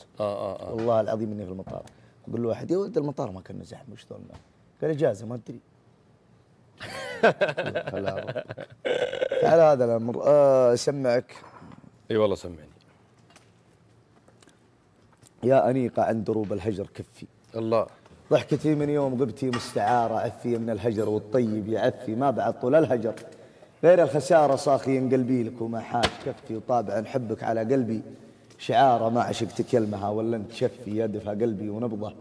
الفلوس. والله العظيم اني في المطار، اقول له واحد يا ولد المطار ما كان زحمه، وش ذولنا؟ قال اجازه ما ادري. تعال هذا الامر اسمعك. اي والله سمعني. يا انيقه عن دروب الحجر كفي. الله. ضحكتي من يوم غبتي مستعاره، عفي من الحجر والطيب يعفي، ما بعد طول الحجر غير الخساره صاخي قلبي لك وما حاج كفي، وطابعا حبك على قلبي شعاره، ما عشقتك يلمها ولا انت شفي، يدفها قلبي ونبضه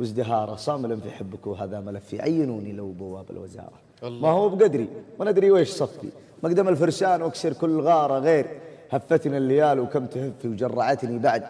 وازدهاره، صامل في حبك وهذا ملفي، عينوني لو بواب الوزاره. الله. ما هو بقدري ما ادري ويش صفي، مقدم الفرسان واكسر كل غاره، غير هفتني الليال وكم تهفي، وجرعتني بعد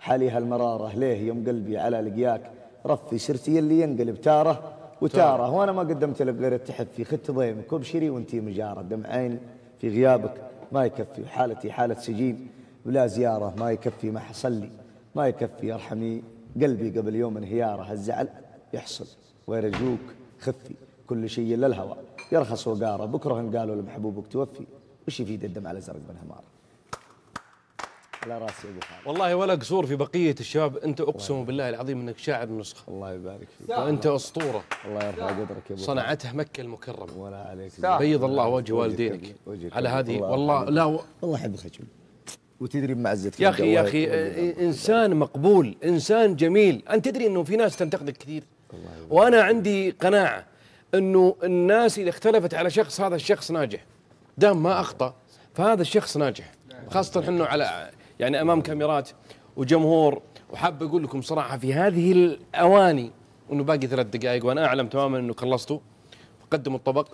حاليها المراره، ليه يوم قلبي على لقياك رفي، سرتي اللي ينقلب تاره وتاره، وانا ما قدمت لك غير التحفي، خدت ضيمك وبشري وانتي مجاره، دم عيني في غيابك ما يكفي، وحالتي حاله سجين ولا زياره، ما يكفي ما حصل لي ما يكفي، ارحمي قلبي قبل يوم انهياره، الزعل يحصل ويرجوك خفي، كل شيء الا الهوى يرخص وقاره، بكره ان قالوا لمحبوبك توفي، وش يفيد الدم على زرق بن هماره. على راسي ابو خالد. والله ولا قصور في بقيه الشباب، انت اقسم بالله العظيم انك شاعر نسخه. الله يبارك فيك. وانت اسطوره. الله يرفع قدرك يا ابو. صنعته مكه المكرمه. ولا عليك. بيض الله وجه والدينك على هذه والله لا والله احب خجل. وتدري بمعزتك يا اخي. يا اخي انسان مقبول، انسان جميل، انت تدري انه في ناس تنتقدك كثير. وانا عندي قناعه انه الناس اذا اختلفت على شخص هذا الشخص ناجح. دام ما اخطا فهذا الشخص ناجح، خاصه انه على يعني امام كاميرات وجمهور. وحاب اقول لكم صراحه في هذه الاواني انه باقي 3 دقائق وانا اعلم تماما انه خلصتوا، قدموا الطبق.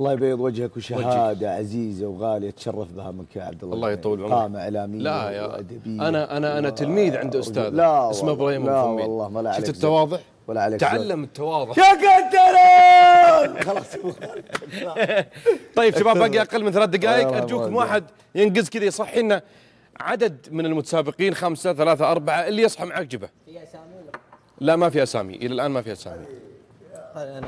الله يبيض وجهك وشهاده عزيزه وغاليه تشرف بها منك يا عبد الله. الله يطول عمرك. قامه اعلاميه لا يا وادبيه. انا تلميذ عند استاذ اسمه ابراهيم أبو فمين. والله ما لا عليك. شفت التواضع؟ ولا عليك. تعلم التواضع يا قدران. خلاص. طيب شباب باقي اقل من 3 دقائق، ارجوكم واحد ينقز كذا يصحي لنا عدد من المتسابقين 5 3 4 اللي يصحى معك جبه. في اسامي؟ لا ما في اسامي الى الان ما في اسامي.